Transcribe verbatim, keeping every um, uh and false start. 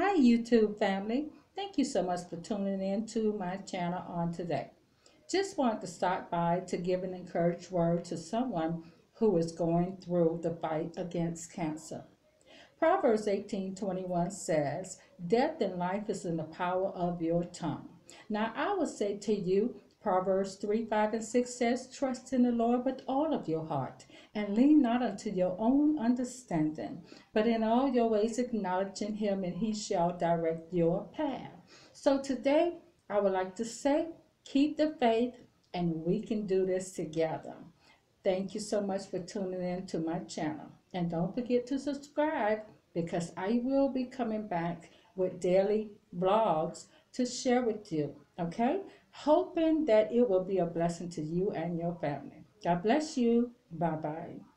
Hi YouTube family, thank you so much for tuning in to my channel on today. Just wanted to stop by to give an encouraged word to someone who is going through the fight against cancer. Proverbs eighteen twenty-one says, "Death and life is in the power of your tongue." Now I would say to you, Proverbs three, five, and six says, "Trust in the Lord with all of your heart, and lean not unto your own understanding, but in all your ways acknowledging him, and he shall direct your path." So today, I would like to say, keep the faith, and we can do this together. Thank you so much for tuning in to my channel. And don't forget to subscribe, because I will be coming back with daily blogs to share with you, okay? Hoping that it will be a blessing to you and your family. God bless you. Bye-bye.